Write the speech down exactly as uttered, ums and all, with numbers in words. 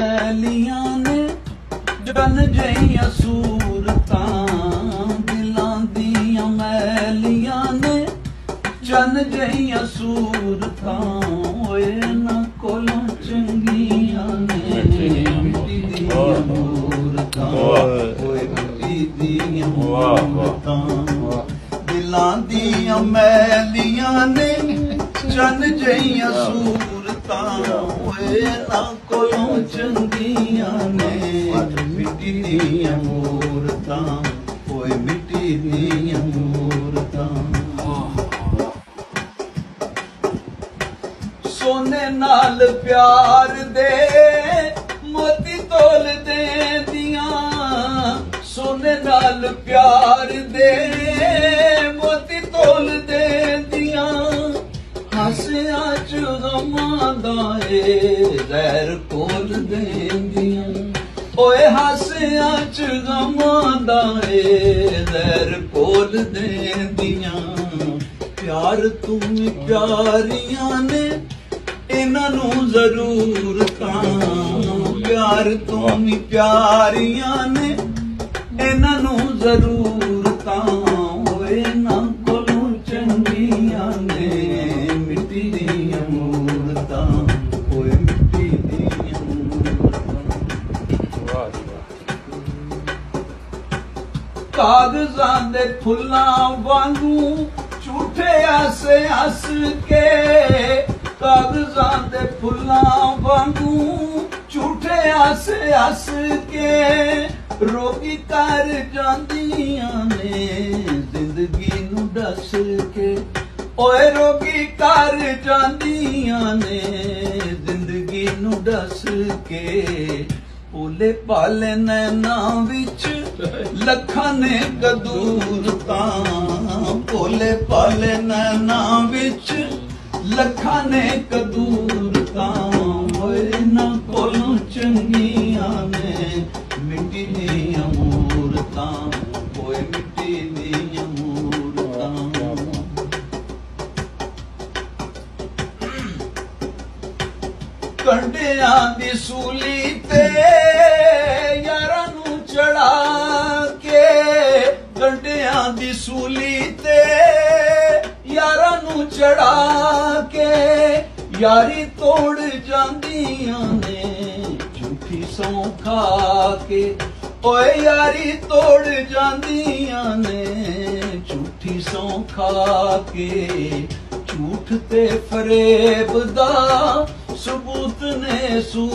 सहेलियां ने बन गईयां सूरतां दिलां दियां मैलियां ने बन गईयां सूरतां ओए ना कोलों चंगियां ने मिट्टी दियां मूरतां ओए मिट्टी दियां मूरतां दिलां दियां मैलियां ने बन गईयां सूरतां ना कोलों चंगियां ने मिट्टी दियां मूरतां ओए मिट्टी दियां मूरतां सोने नाल प्यार दे मोती तोल दे दियां सोने नाल प्यार दे मोती तोल दे दियां हंसिया जहर कोल देंदियां ओए हासियां च गमांदा ए जहर कोल देंदियां प्यार तुम प्यारियां ने इन्हां नूं जरूर तां प्यार तुम प्यारियां ने इन्हां नूं जरूर तां ओए ना कोलों चंगियां ने मिट्टी दियां कागजां दे फुल्लां वांगू झूठे हस हस के कागजां दे फुल्लां वांगू झूठे हस हस के रोगी कर जांदियां ने जिंदगी नूं दस के ओए रोगी कर जांदियां ने जिंदगी नूं दस के भोले भाले नैना विच लखां ने कदूरतां भोले भाले नैना विच लखां ने कदूरतां ओए ना कोलों चंगियां ने मिट्टी दियां मूरतां ओए मिट्टी दियां मूरतां कंडियां दी सूली ते सूली ते यारा नू चढ़ा के यारी तोड़ जांदियां ने झूठी सौं खा के ओए यारी तोड़ जांदियां ने झूठी सौं खा के झूठ ते फरेब दा सबूत ने सू